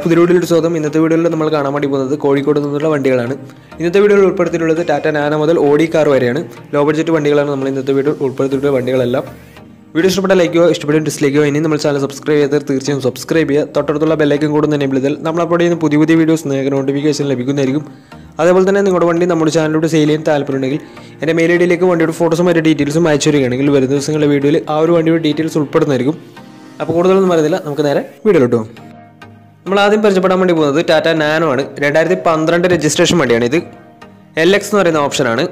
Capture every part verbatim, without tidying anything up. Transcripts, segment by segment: പുതിയ വീഡിയോയിലോട്ട് സ്വാഗതം. ഇന്നത്തെ വീഡിയോയിൽ നമ്മൾ കാണാൻ വേണ്ടി പോകുന്നത് കോഴിക്കോട് നിന്നുള്ള വണ്ടികളാണ്. ഇന്നത്തെ വീഡിയോയിൽ ഉൾപ്പെടുത്തിയിട്ടുള്ളത് ടാറ്റ നാനോ മുതൽ ഓഡി കാർ വരെയാണ്. ലോ ബഡ്ജറ്റ് വണ്ടികളാണ് നമ്മൾ ഇന്നത്തെ വീഡിയോയിൽ ഉൾപ്പെടുത്തിയിട്ടുള്ള വണ്ടികളെല്ലാം. വീഡിയോ ഇഷ്ടപ്പെട്ട ലൈക്ക് ചെയ്യുക, ഇഷ്ടപ്പെട്ട ഡിസ്ലൈക്ക് ചെയ്യുക. ഇനി നമ്മൾ ചാനൽ സബ്സ്ക്രൈബ് ചെയ്താൽ തീർച്ചയായും സബ്സ്ക്രൈബ് ചെയ്യുക. തൊട്ടടുത്തുള്ള ബെല്ലൈക്കൻ കൂടെ തന്നെ എനേബിൾ ചെയ്താൽ നമ്മൾ അപ്ലോഡ് ചെയ്യുന്ന പുതിയ പുതിയ വീഡിയോസ് നിങ്ങൾക്ക് നോട്ടിഫിക്കേഷൻ ലഭിക്കുന്നതായിരിക്കും. അതേപോലെ തന്നെ നിങ്ങളുടെ വണ്ടി നമ്മുടെ ചാനലിലൂടെ സെയിൽ ചെയ്യാൻ താല്പര്യമുണ്ടെങ്കിൽ എൻ്റെ മെയിൽ ഐ ഡിയിലേക്ക് വണ്ടിയുടെ ഫോട്ടോസും മറ്റു ഡീറ്റെയിൽസും അയച്ചു വരികയാണെങ്കിൽ വരും ദിവസങ്ങളുടെ വീഡിയോയിൽ ആ ഒരു വണ്ടിയുടെ ഡീറ്റെയിൽസ് ഉൾപ്പെടുന്നതായിരിക്കും. അപ്പോൾ കൂടുതലൊന്നും പറയുന്നില്ല, നമുക്ക് നേരെ വീഡിയോയിലോട്ട് പോകാം. നമ്മൾ ആദ്യം പരിചയപ്പെടാൻ വേണ്ടി പോകുന്നത് ടാറ്റ നാനോ ആണ്. രണ്ടായിരത്തി പന്ത്രണ്ട് രജിസ്ട്രേഷൻ വണ്ടിയാണ്. ഇത് എൽ എക്സ് എന്ന് പറയുന്ന ഓപ്ഷനാണ്.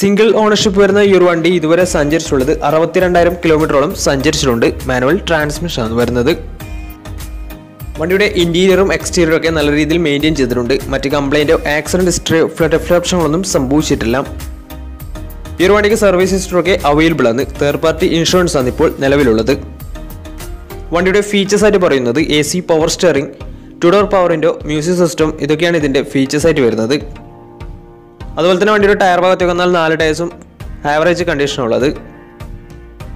സിംഗിൾ ഓണർഷിപ്പ് വരുന്ന ഈ ഒരു വണ്ടി ഇതുവരെ സഞ്ചരിച്ചിട്ടുള്ളത് അറുപത്തിരണ്ടായിരം കിലോമീറ്ററോളം സഞ്ചരിച്ചിട്ടുണ്ട്. മാനുവൽ ട്രാൻസ്മിഷൻ ആണ് വരുന്നത്. വണ്ടിയുടെ ഇൻറ്റീരിയറും എക്സ്റ്റീരിയറും ഒക്കെ നല്ല രീതിയിൽ മെയിൻറ്റെയിൻ ചെയ്തിട്ടുണ്ട്. മറ്റ് കംപ്ലൈൻറ്റോ ആക്സിഡൻറ്റ് ഹിസ്റ്ററി റിഫ്ലക്ഷനുകളൊന്നും സംഭവിച്ചിട്ടില്ല. ഈ ഒരു വണ്ടിക്ക് സർവീസ് ഹിസ്റ്ററിയൊക്കെ അവൈലബിൾ ആണ്. തേർഡ് പാർട്ടി ഇൻഷുറൻസ് ആണ് ഇപ്പോൾ നിലവിലുള്ളത്. വണ്ടിയുടെ ഫീച്ചേഴ്സ് ആയിട്ട് പറയുന്നത് A C, power steering, two door power window, music system, ഇതൊക്കെയാണ് ഇതിൻ്റെ ഫീച്ചേഴ്സ് ആയിട്ട് വരുന്നത്. അതുപോലെ തന്നെ വണ്ടിയുടെ ടയർ ഭാഗത്തേക്ക് വന്നാൽ നാല് ടയർസും ആവറേജ് കണ്ടീഷനുള്ളത്.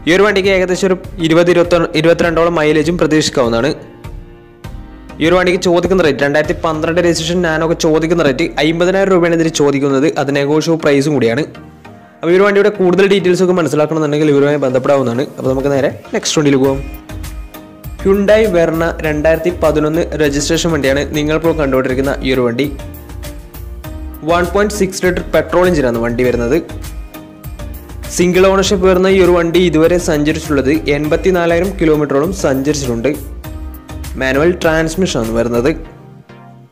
ഈ ഒരു വണ്ടിക്ക് ഏകദേശം ഒരു ഇരുപത് ഇരുപത്തി ഇരുപത്തിരണ്ടോളം മൈലേജും പ്രതീക്ഷിക്കാവുന്നതാണ്. ഈ ഒരു വണ്ടിക്ക് ചോദിക്കുന്ന റേറ്റ് രണ്ടായിരത്തി പന്ത്രണ്ട് രജിസ്ട്രേഷൻ നാനോക്ക് ചോദിക്കുന്ന റേറ്റ് അമ്പതിനായിരം രൂപയാണ് ഇതിന് ചോദിക്കുന്നത്. അത് നെഗോഷ്യബിൾ പ്രൈസും കൂടിയാണ്. അപ്പോൾ ഈ ഒരു വണ്ടിയുടെ കൂടുതൽ ഡീറ്റെയിൽസ് ഒക്കെ മനസ്സിലാക്കണമെന്നുണ്ടെങ്കിൽ ഇവരുമായി ബന്ധപ്പെടാവുന്നതാണ്. അപ്പോൾ നമുക്ക് നേരെ നെക്സ്റ്റ് വണ്ടിയിൽ പോകാം. ഹ്യുണ്ടായി വെർണ രണ്ടായിരത്തി പതിനൊന്ന് രജിസ്ട്രേഷൻ വണ്ടിയാണ് നിങ്ങളിപ്പോൾ കണ്ടുകൊണ്ടിരിക്കുന്ന ഈ ഒരു വണ്ടി. One point six litre petrol എഞ്ചിനാണ് വണ്ടി വരുന്നത്. സിംഗിൾ ഓണർഷിപ്പ് വരുന്ന ഈ ഒരു വണ്ടി ഇതുവരെ സഞ്ചരിച്ചിട്ടുള്ളത് എൺപത്തി നാലായിരം കിലോമീറ്ററോളം സഞ്ചരിച്ചിട്ടുണ്ട്. മാനുവൽ ട്രാൻസ്മിഷനാണ് വരുന്നത്.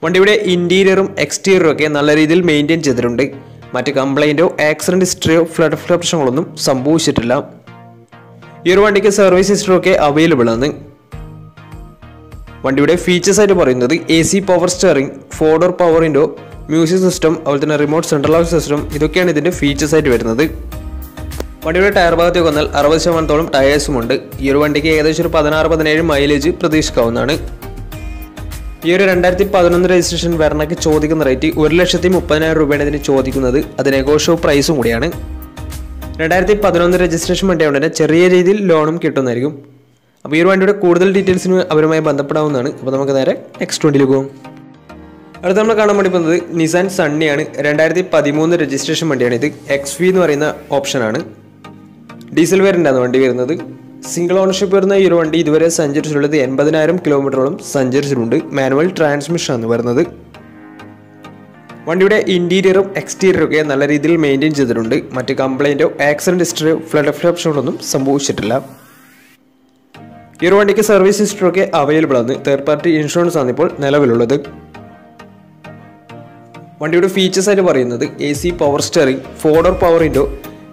വണ്ടിയുടെ ഇൻറ്റീരിയറും എക്സ്റ്റീരിയറും ഒക്കെ നല്ല രീതിയിൽ മെയിൻറ്റെയിൻ ചെയ്തിട്ടുണ്ട്. മറ്റ് കംപ്ലൈൻറ്റോ ആക്സിഡൻറ്റ് ഹിസ്റ്ററിയോ ഫ്ലക്ഷനുകളൊന്നും സംഭവിച്ചിട്ടില്ല. ഈ ഒരു വണ്ടിക്ക് സർവീസ് ഹിസ്റ്ററിയൊക്കെ അവൈലബിൾ ആണ്. വണ്ടിയുടെ ഫീച്ചേഴ്സായിട്ട് പറയുന്നത് A C, power steering, four door power window, music system, അതുപോലെ തന്നെ റിമോട്ട് സെൻട്രൽ ലോക്ക് സിസ്റ്റം, ഇതൊക്കെയാണ് ഇതിൻ്റെ ഫീച്ചേഴ്സായിട്ട് വരുന്നത്. വണ്ടിയുടെ ടയർ ഭാഗത്തേക്ക് വന്നാൽ അറുപത് ശതമാനത്തോളം ടയേഴ്സുമുണ്ട്. ഈ ഒരു വണ്ടിക്ക് ഏകദേശം ഒരു പതിനാറ് പതിനേഴ് മൈലേജ് പ്രതീക്ഷിക്കാവുന്നതാണ്. ഈ ഒരു രണ്ടായിരത്തി പതിനൊന്ന് രജിസ്ട്രേഷൻ വെർണയ്ക്ക് ചോദിക്കുന്ന റേറ്റ് ഒരു ലക്ഷത്തി മുപ്പതിനായിരം രൂപയാണ് ഇതിന് ചോദിക്കുന്നത്. അത് നെഗോഷ്യബിൾ പ്രൈസും കൂടിയാണ്. രണ്ടായിരത്തി പതിനൊന്ന് രജിസ്ട്രേഷൻ വണ്ടിയായത് തന്നെ ചെറിയ രീതിയിൽ ലോണും കിട്ടുന്നതായിരിക്കും. അപ്പോൾ ഈ ഒരു വണ്ടിയുടെ കൂടുതൽ ഡീറ്റെയിൽസിന് അവരുമായി ബന്ധപ്പെടാവുന്നതാണ്. അപ്പോൾ നമുക്ക് നേരെ നെക്സ്റ്റ് വണ്ടിയിലേക്ക് പോകും. അടുത്ത നമ്മൾ കാണാൻ വേണ്ടി പോകുന്നത് നിസാൻ സണ്ണിയാണ്. രണ്ടായിരത്തി പതിമൂന്ന് രജിസ്ട്രേഷൻ വണ്ടിയാണ്. ഇത് എക്സ് വി എന്ന് പറയുന്ന ഓപ്ഷനാണ്. ഡീസൽ വേരിയൻ്റാണ് വണ്ടി വരുന്നത്. സിംഗിൾ ഓണർഷിപ്പ് വരുന്ന ഈ ഒരു വണ്ടി ഇതുവരെ സഞ്ചരിച്ചിട്ടുള്ളത് എൺപതിനായിരം കിലോമീറ്ററോളം സഞ്ചരിച്ചിട്ടുണ്ട്. മാനുവൽ ട്രാൻസ്മിഷനാണ് വരുന്നത്. വണ്ടിയുടെ ഇൻറ്റീരിയറും എക്സ്റ്റീരിയറും ഒക്കെ നല്ല രീതിയിൽ മെയിൻറ്റെയിൻ ചെയ്തിട്ടുണ്ട്. മറ്റ് കംപ്ലൈൻറ്റോ ആക്സിഡൻറ്റ് ഹിസ്റ്ററിയോ ഫ്ലഡ് ഫ്ലക്ഷനുകളൊന്നും സംഭവിച്ചിട്ടില്ല. ഈ ഒരു വണ്ടിക്ക് സർവീസ് ഹിസ്റ്ററിയൊക്കെ അവൈലബിൾ ആണ്. തേർഡ് പാർട്ടി ഇൻഷുറൻസ് ആണ് ഇപ്പോൾ നിലവിലുള്ളത്. വണ്ടിയുടെ ഫീച്ചേഴ്സായിട്ട് പറയുന്നത് A C, power steering, four door power window,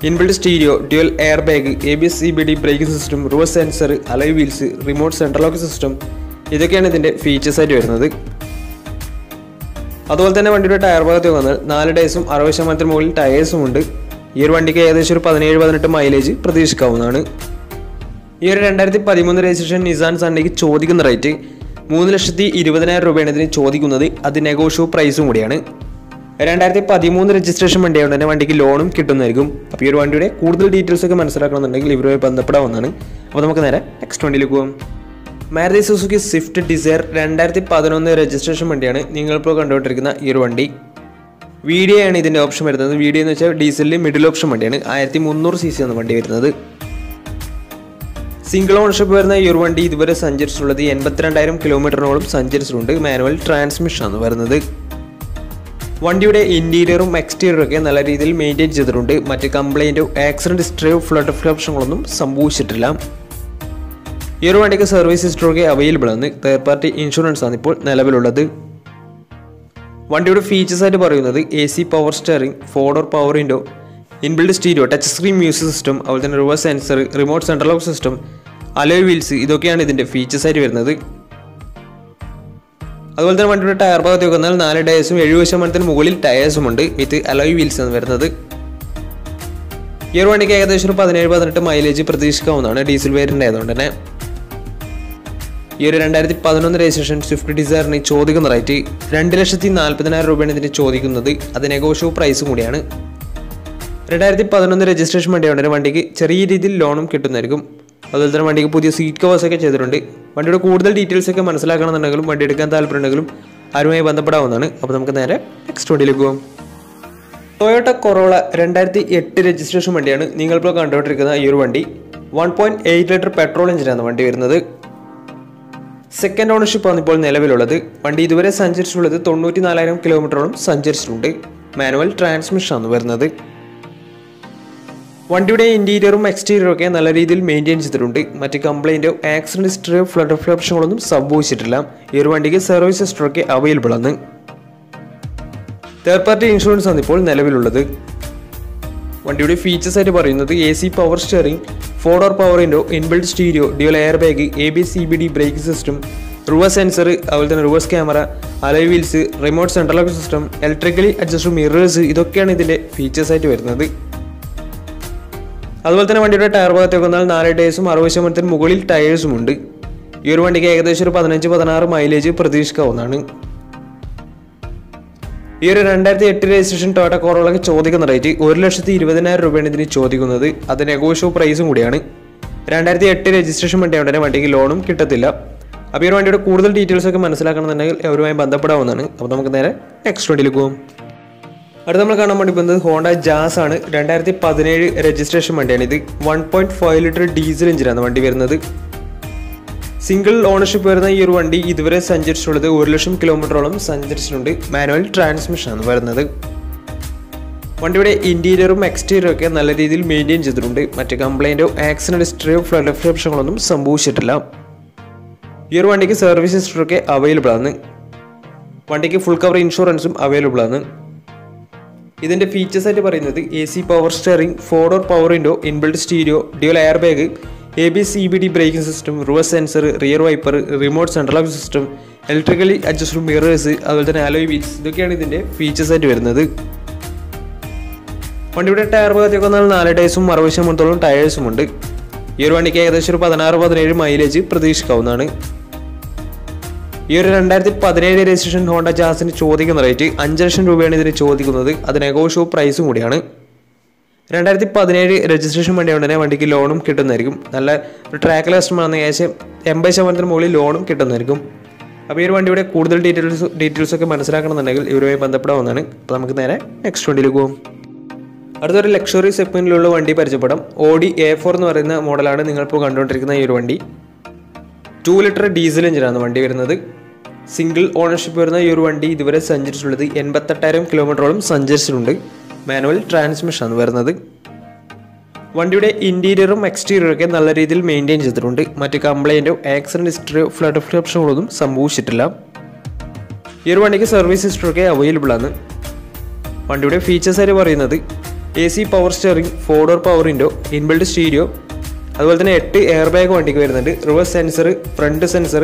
inbuilt stereo, dual air bag, A B S E B D braking system, reverse sensor, alloy wheels, remote central lock system, ഇതൊക്കെയാണ് ഇതിൻ്റെ ഫീച്ചേഴ്സായിട്ട് വരുന്നത്. അതുപോലെ തന്നെ വണ്ടിയുടെ ടയർ ഭാഗത്ത് വന്നാൽ നാല് ടയേഴ്സും അറുപത് ശതമാനത്തിന് മുകളിൽ ടയേഴ്സും ഉണ്ട്. ഈ ഒരു വണ്ടിക്ക് ഏകദേശം ഒരു പതിനേഴ് പതിനെട്ട് മൈലേജ് പ്രതീക്ഷിക്കാവുന്നതാണ്. ഈ ഒരു രണ്ടായിരത്തി പതിമൂന്ന് രജിസ്ട്രേഷൻ നിസാൻ സണ്ണിക്ക് ചോദിക്കുന്ന റേറ്റ് മൂന്ന് ലക്ഷത്തി ഇരുപതിനായിരം രൂപയാണ് ഇതിന് ചോദിക്കുന്നത്. അത് നെഗോഷ്യബിൾ പ്രൈസും കൂടിയാണ്. രണ്ടായിരത്തി പതിമൂന്ന് രജിസ്ട്രേഷൻ വണ്ടിയായതുകൊണ്ട് തന്നെ വണ്ടിക്ക് ലോണും കിട്ടുന്നതായിരിക്കും. അപ്പോൾ ഈ ഒരു വണ്ടിയുടെ കൂടുതൽ ഡീറ്റെയിൽസ് ഒക്കെ മനസ്സിലാക്കണമെന്നുണ്ടെങ്കിൽ ഇവരുമായി ബന്ധപ്പെടാവുന്നതാണ്. അപ്പോൾ നമുക്ക് നേരെ നെക്സ്റ്റ് വണ്ടിയിലേക്ക് പോകാം. മാരുതി സുസുക്കി സ്വിഫ്റ്റ് ഡിസയർ രണ്ടായിരത്തി പതിനൊന്ന് രജിസ്ട്രേഷൻ വണ്ടിയാണ് നിങ്ങളിപ്പോൾ കണ്ടുകൊണ്ടിരിക്കുന്ന ഈ ഒരു വണ്ടി. വി ഡി ആണ് ഇതിൻ്റെ ഓപ്ഷൻ വരുന്നത്. വി ഡി എന്ന് വെച്ചാൽ ഡീസലിൽ മിഡിൽ ഓപ്ഷൻ വണ്ടിയാണ്. ആയിരത്തി മുന്നൂറ് സി സി ആണ് വണ്ടി വരുന്നത്. സിംഗിൾ ഓണർഷിപ്പ് വരുന്ന ഈ ഒരു വണ്ടി ഇതുവരെ സഞ്ചരിച്ചിട്ടുള്ളത് എൺപത്തിരണ്ടായിരം കിലോമീറ്ററിനോളം സഞ്ചരിച്ചിട്ടുണ്ട്. മാനുവൽ ട്രാൻസ്മിഷനാണ് വരുന്നത്. വണ്ടിയുടെ ഇൻറ്റീരിയറും എക്സ്റ്റീരിയറും ഒക്കെ നല്ല രീതിയിൽ മെയിൻറ്റെയിൻ ചെയ്തിട്ടുണ്ട്. മറ്റ് കംപ്ലൈൻറ്റോ ആക്സിഡൻറ്റ് ഹിസ്റ്ററിയോ ഫ്ലഡ് ഫ്ലക്ഷനുകളൊന്നും സംഭവിച്ചിട്ടില്ല. ഈ ഒരു വണ്ടിക്ക് സർവീസ് ഹിസ്റ്ററിയൊക്കെ അവൈലബിൾ ആണ്. തേർഡ് പാർട്ടി ഇൻഷുറൻസ് ആണ് ഇപ്പോൾ നിലവിലുള്ളത്. വണ്ടിയുടെ ഫീച്ചേഴ്സായിട്ട് പറയുന്നത് A C, power steering, four door power window, inbuilt stereo, touch screen music system, അതുപോലെ തന്നെ reverse sensor, remote central lock system, alloy wheels, ഇതൊക്കെയാണ് ഇതിൻ്റെ ഫീച്ചേഴ്സായിട്ട് വരുന്നത്. അതുപോലെ തന്നെ വണ്ടിയുടെ ടയർ ഭാഗത്തേക്ക് വന്നാൽ നാല് ടയേഴ്സും എഴുപത് ശതമാനത്തിന് മുകളിൽ ടയേഴ്സുമുണ്ട്. വിത്ത് അലോയ് വീൽസ് ആണ് വരുന്നത്. ഈ ഒരു വണ്ടിക്ക് ഏകദേശം ഒരു പതിനേഴ് പതിനെട്ട് മൈലേജ് പ്രതീക്ഷിക്കാവുന്നതാണ്. ഡീസൽ വേരിയൻ്റ് ആയതുകൊണ്ട് തന്നെ ഈ ഒരു രണ്ടായിരത്തി പതിനൊന്ന് രജിസ്ട്രേഷൻ സ്വിഫ്റ്റ് ഡിസയറിന് ചോദിക്കുന്ന റേറ്റ് രണ്ട് ലക്ഷത്തി നാൽപ്പതിനായിരം രൂപയാണ് ഇതിന് ചോദിക്കുന്നത്. അത് നെഗോഷ്യബിൾ പ്രൈസും കൂടിയാണ്. twenty eleven registration വണ്ടിയാണ്. ഒരു വണ്ടിക്ക് ചെറിയ രീതിയിൽ ലോണും കിട്ടുന്നതായിരിക്കും. അതുപോലെ തന്നെ വണ്ടിക്ക് പുതിയ സീറ്റ് കവേഴ്സ് ഒക്കെ ചെയ്തിട്ടുണ്ട്. വണ്ടിയുടെ കൂടുതൽ ഡീറ്റെയിൽസ് ഒക്കെ മനസ്സിലാക്കണമെന്നുണ്ടെങ്കിലും വണ്ടി എടുക്കാൻ താല്പര്യമുണ്ടെങ്കിലും ആരുമായി ബന്ധപ്പെടാവുന്നതാണ്. അപ്പോൾ നമുക്ക് നേരെ നെക്സ്റ്റ് വണ്ടിയിലേക്ക് പോകാം. Toyota Corolla two thousand eight registration വണ്ടിയാണ് നിങ്ങൾ ഇപ്പോൾ കണ്ടുകൊണ്ടിരിക്കുന്ന ഈ ഒരു വണ്ടി. one point eight litre petrol എഞ്ചിനാണ് വണ്ടി വരുന്നത്. സെക്കൻഡ് ഓണർഷിപ്പ് ആണ് ഇപ്പോൾ നിലവിലുള്ളത്. വണ്ടി ഇതുവരെ സഞ്ചരിച്ചിട്ടുള്ളത് തൊണ്ണൂറ്റി നാലായിരം കിലോമീറ്ററോളം സഞ്ചരിച്ചിട്ടുണ്ട്. മാനുവൽ ട്രാൻസ്മിഷൻ ആണ് വരുന്നത്. വണ്ടിയുടെ ഇന്റീരിയറും എക്സ്റ്റീരിയറും ഒക്കെ നല്ല രീതിയിൽ മെയിൻറ്റെയിൻ ചെയ്തിട്ടുണ്ട്. മറ്റ് കംപ്ലൈൻറ്റോ ആക്സിഡന്റ് ഹിസ്റ്ററിയോ ഫ്ലഡ് പ്രശ്നങ്ങളൊന്നും സംഭവിച്ചിട്ടില്ല. ഈ ഒരു വണ്ടിക്ക് സർവീസ് ഹിസ്റ്ററൊക്കെ അവൈലബിൾ ആണ്. തേർഡ് പാർട്ടി ഇൻഷുറൻസ് ആണ് ഇപ്പോൾ നിലവിലുള്ളത്. വണ്ടിയുടെ ഫീച്ചേഴ്സ് ആയിട്ട് പറയുന്നത് A C power steering, four door power window, inbuilt stereo, dual air bag, A B C B D brake system, reverse sensor, അതുപോലെ തന്നെ reverse camera, alloy wheels, remote central lock system, electrically adjust mirrors, ഇതൊക്കെയാണ് ഇതിൻ്റെ features ആയിട്ട് വരുന്നത്. അതുപോലെ തന്നെ വണ്ടിയുടെ tyre ഭാഗത്തേക്ക് വന്നാൽ നാല് ടയേഴ്സും അറുപത് ശതമാനത്തിന് മുകളിൽ ടയേഴ്സും ഉണ്ട്. ഈ ഒരു വണ്ടിക്ക് ഏകദേശം ഒരു പതിനഞ്ച് പതിനാറ് മൈലേജ് പ്രതീക്ഷിക്കാവുന്നതാണ്. ഈ ഒരു രണ്ടായിരത്തി എട്ട് രജിസ്ട്രേഷൻ ടൊയോട്ട കോറോളയ്ക്ക് ചോദിക്കുന്ന റേറ്റ് ഒരു ലക്ഷത്തി ഇരുപതിനായിരം രൂപയാണ് ഇതിന് ചോദിക്കുന്നത്. അത് നെഗോഷ്യബിൾ പ്രൈസും കൂടിയാണ്. രണ്ടായിരത്തി എട്ട് രജിസ്ട്രേഷൻ വണ്ടിയായതുകൊണ്ട് തന്നെ വണ്ടിക്ക് ലോണും കിട്ടത്തില്ല. അപ്പോൾ ഈ ഒരു വണ്ടിയുടെ കൂടുതൽ ഡീറ്റെയിൽസ് ഒക്കെ മനസ്സിലാക്കണമെന്നുണ്ടെങ്കിൽ അവരുമായി ബന്ധപ്പെടാവുന്നതാണ്. അപ്പോൾ നമുക്ക് നേരെ നെക്സ്റ്റ് വണ്ടിയിലേക്ക് പോകും. അടുത്ത നമ്മൾ കാണാൻ വേണ്ടി പോകുന്നത് ഹോണ്ട ജാസ് ആണ്. രണ്ടായിരത്തി പതിനേഴ് രജിസ്ട്രേഷൻ വണ്ടിയാണ് ഇത്. One point five litre diesel എഞ്ചിനാണ് വണ്ടി വരുന്നത്. സിംഗിൾ ഓണർഷിപ്പ് വരുന്ന ഈ ഒരു വണ്ടി ഇതുവരെ സഞ്ചരിച്ചിട്ടുള്ളത് ഒരു ലക്ഷം കിലോമീറ്ററോളം സഞ്ചരിച്ചിട്ടുണ്ട്. മാനുവൽ ട്രാൻസ്മിഷനാണ് വരുന്നത്. വണ്ടിയുടെ ഇന്റീരിയറും എക്സ്റ്റീരിയറും ഒക്കെ നല്ല രീതിയിൽ മെയിൻറ്റെയിൻ ചെയ്തിട്ടുണ്ട്. മറ്റ് കംപ്ലൈൻറ്റോ ആക്സിഡന്റ് ഹിസ്റ്ററിയോ ഫ്ലഡ് പ്രശ്നങ്ങളൊന്നും സംഭവിച്ചിട്ടില്ല. ഈ ഒരു വണ്ടിക്ക് സർവീസ് ഹിസ്റ്ററിയൊക്കെ അവൈലബിൾ ആണ്. വണ്ടിക്ക് ഫുൾ കവർ ഇൻഷുറൻസും അവൈലബിൾ ആണ്. ഇതിൻ്റെ ഫീച്ചേഴ്സ് ആയിട്ട് പറയുന്നത് A C power steering, four door power window, inbuilt stereo, dual air bag, A B C B D braking system, reverse sensor, rear wiper, remote central lock system, electrically adjust mirrors, അതുപോലെ തന്നെ alloy wheels, ഇതൊക്കെയാണ് ഇതിൻ്റെ features ആയിട്ട് വരുന്നത്. വണ്ടിയുടെ tyre ഭാഗത്തേക്ക് വന്നാൽ നാല് ടയേഴ്സും അറുപത് ശതമാനത്തോളം ടയേഴ്സും ഉണ്ട്. ഈ ഒരു വണ്ടിക്ക് ഏകദേശം ഒരു പതിനാറ് പതിനേഴ് മൈലേജ് പ്രതീക്ഷിക്കാവുന്നതാണ്. ഈ ഒരു രണ്ടായിരത്തി പതിനേഴ് രജിസ്ട്രേഷൻ ഹോണ്ട ജാസിന് ചോദിക്കുന്ന റേറ്റ് അഞ്ച് ലക്ഷം രൂപയാണ് ഇതിന് ചോദിക്കുന്നത്. അത് നെഗോഷ്യബിൾ പ്രൈസും കൂടിയാണ്. രണ്ടായിരത്തി പതിനേഴ് രജിസ്ട്രേഷൻ വണ്ടിയാണ് തന്നെ വണ്ടിക്ക് ലോണും കിട്ടുന്നതായിരിക്കും. നല്ല ഒരു ട്രാക്ക് കസ്റ്റമറാണ്. ഏകദേശം എൺപത് ശതമാനത്തിന് മുകളിൽ ലോണും കിട്ടുന്നതായിരിക്കും. അപ്പോൾ ഈ ഒരു വണ്ടിയുടെ കൂടുതൽ ഡീറ്റെയിൽസ് ഡീറ്റെയിൽസ് ഒക്കെ മനസ്സിലാക്കണമെന്നുണ്ടെങ്കിൽ ഇവരുമായി ബന്ധപ്പെടാവുന്നതാണ്. അപ്പോൾ നമുക്ക് നേരെ നെക്സ്റ്റ് വണ്ടിയിലേക്ക് പോകും. അടുത്തൊരു ലക്ഷറി സെഗ്മെൻറ്റിലുള്ള വണ്ടി പരിചയപ്പെടാം. ഓഡി എ ഫോർ എന്ന് പറയുന്ന മോഡലാണ് നിങ്ങളിപ്പോൾ കണ്ടുകൊണ്ടിരിക്കുന്ന ഈ ഒരു വണ്ടി. ടു ലിറ്റർ ഡീസൽ എഞ്ചിനാണ് വണ്ടി വരുന്നത്. സിംഗിൾ ഓണർഷിപ്പ് വരുന്ന ഈ ഒരു വണ്ടി ഇതുവരെ സഞ്ചരിച്ചിട്ടുള്ളത് എൺപത്തെട്ടായിരം കിലോമീറ്ററോളം സഞ്ചരിച്ചിട്ടുണ്ട്. മാനുവൽ ട്രാൻസ്മിഷനാണ് വരുന്നത്. വണ്ടിയുടെ ഇൻറ്റീരിയറും എക്സ്റ്റീരിയറും ഒക്കെ നല്ല രീതിയിൽ മെയിൻറ്റെയിൻ ചെയ്തിട്ടുണ്ട്. മറ്റ് കംപ്ലൈൻറ്റോ ആക്സിഡൻറ്റ് ഹിസ്റ്ററിയോ ഫ്ലഡ് പ്രശ്നങ്ങളൊന്നും സംഭവിച്ചിട്ടില്ല. ഈ ഒരു വണ്ടിക്ക് സർവീസ് ഹിസ്റ്ററിയൊക്കെ അവൈലബിൾ ആണ്. വണ്ടിയുടെ ഫീച്ചേഴ്സ് ആയിട്ട് പറയുന്നത് A C power steering, four door power window, inbuilt stereo, അതുപോലെ തന്നെ എട്ട് എയർ ബാഗ് വണ്ടിക്ക് വരുന്നുണ്ട്. Reverse sensor, front sensor,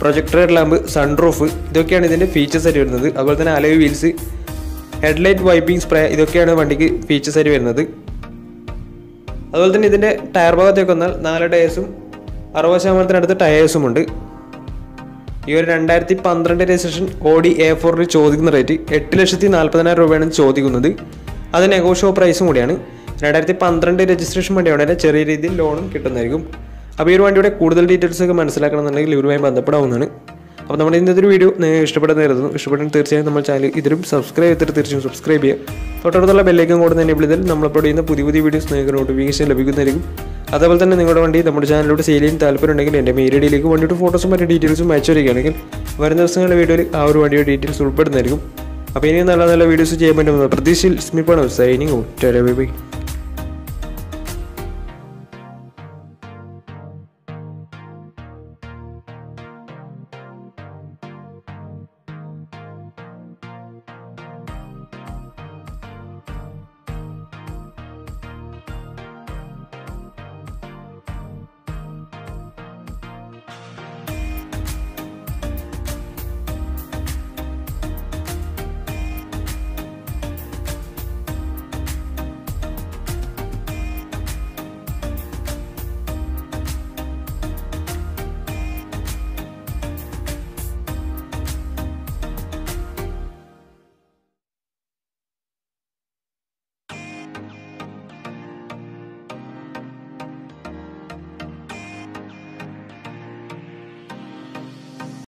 projector lamp, sunroof, ഇതൊക്കെയാണ് ഇതിൻ്റെ ഫീച്ചേഴ്സ് ആയിട്ട് വരുന്നത്. അതുപോലെ തന്നെ alloy wheels, headlight wiping spray, ഇതൊക്കെയാണ് വണ്ടിക്ക് ഫീച്ചേഴ്സ് ആയിട്ട് വരുന്നത്. അതുപോലെ തന്നെ ഇതിൻ്റെ ടയർ ഭാഗത്തേക്ക് വന്നാൽ നാല് ടയേഴ്സും അറുപത് ശതമാനത്തിനടുത്ത് ടയേഴ്സും ഉണ്ട്. ഈ ഒരു രണ്ടായിരത്തി പന്ത്രണ്ട് രജിസ്ട്രേഷൻ ഓഡി എ ഫോറിന് ചോദിക്കുന്ന റേറ്റ് എട്ട് ലക്ഷത്തി നാൽപ്പതിനായിരം രൂപയാണ് ചോദിക്കുന്നത്. അത് നെഗോഷ്യബിൾ പ്രൈസും കൂടിയാണ്. രണ്ടായിരത്തി പന്ത്രണ്ട് രജിസ്ട്രേഷൻ വണ്ടിയാണെങ്കിൽ ചെറിയ രീതിയിൽ ലോണും കിട്ടുന്നതായിരിക്കും. അപ്പോൾ ഈ ഒരു വണ്ടിയുടെ കൂടുതൽ ഡീറ്റെയിൽസ് ഒക്കെ മനസ്സിലാക്കണമെന്നുണ്ടെങ്കിൽ ഇവരുമായി ബന്ധപ്പെടാവുന്നതാണ്. അപ്പോൾ നമ്മുടെ ഇന്നത്തെ ഒരു വീഡിയോ നിങ്ങൾ ഇഷ്ടപ്പെടുന്ന കരുതുന്നു. ഇഷ്ടപ്പെടുന്ന തീർച്ചയായും നമ്മൾ ചാനൽ ഇതിലും സബ്സ്ക്രൈബ് ചെയ്തിട്ട് തീർച്ചയായും സബ്സ്ക്രൈബ് ചെയ്യുക. തൊട്ടടുത്തുള്ള ബെല്ലേക്കും കൂടെ തന്നെ വിളിച്ചാൽ നമ്മൾ അപ്ലോഡ് ചെയ്യുന്ന പുതിയ പുതിയ വീഡിയോസ് നിങ്ങൾക്ക് നോട്ടിഫിക്കേഷൻ ലഭിക്കുന്നതായിരിക്കും. അതുപോലെ തന്നെ നിങ്ങളുടെ വണ്ടി നമ്മുടെ ചാനലിലൂടെ സെയിൽ ചെയ്യാൻ താല്പര്യമുണ്ടെങ്കിൽ എൻ്റെ മെയിൽ ഐഡിയിലേക്ക് വണ്ടിയുടെ ഫോട്ടോസും മറ്റു ഡീറ്റെയിൽസും അയച്ചു വരികയാണെങ്കിൽ വരുന്ന ദിവസങ്ങളുടെ വീഡിയോയിൽ ആ ഒരു വണ്ടിയുടെ ഡീറ്റെയിൽസ് ഉൾപ്പെടുന്നതായിരിക്കും. അപ്പോൾ ഇനി നല്ല നല്ല വീഡിയോസ് ചെയ്യാൻ പറ്റുന്ന പ്രതീക്ഷയിൽ സ്മിപ്പാണ് സൈനിങ്.